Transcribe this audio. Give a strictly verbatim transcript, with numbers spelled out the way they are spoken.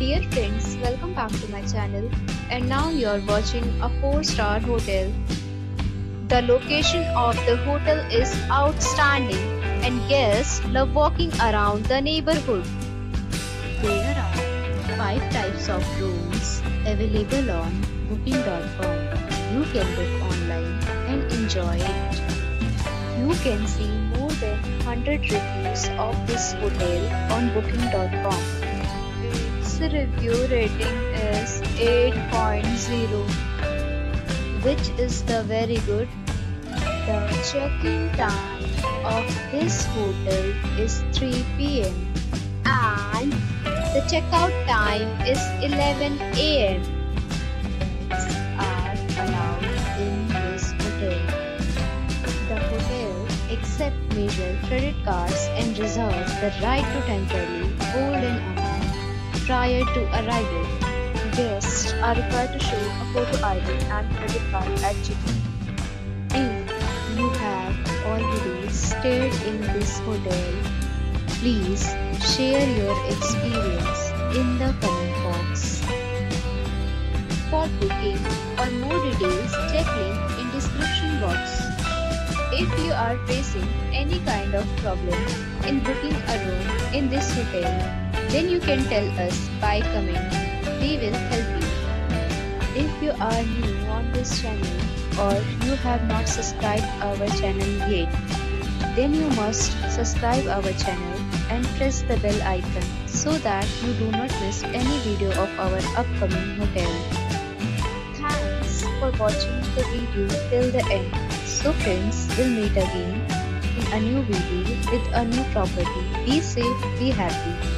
Dear friends, welcome back to my channel, and now you are watching a four star hotel. The location of the hotel is outstanding and guests love walking around the neighborhood. There are five types of rooms available on booking dot com. You can book online and enjoy it. You can see more than one hundred reviews of this hotel on booking dot com. The review rating is eight point zero, which is the very good. The check-in time of this hotel is three p m and the check-out time is eleven a m Pets are allowed in this hotel. The hotel accepts major credit cards and reserves the right to temporarily hold an amount prior to arrival. Guests are required to show a photo I D and credit card at check-in. If you have already stayed in this hotel, please share your experience in the comment box. For booking or more details, check link in description box. If you are facing any kind of problem in booking a room in this hotel, then you can tell us by comment. We will help you. If you are new on this channel or you have not subscribed our channel yet, then you must subscribe our channel and press the bell icon so that you do not miss any video of our upcoming hotel. Thanks for watching the video till the end. So friends, we'll meet again in a new video with a new property. Be safe, be happy.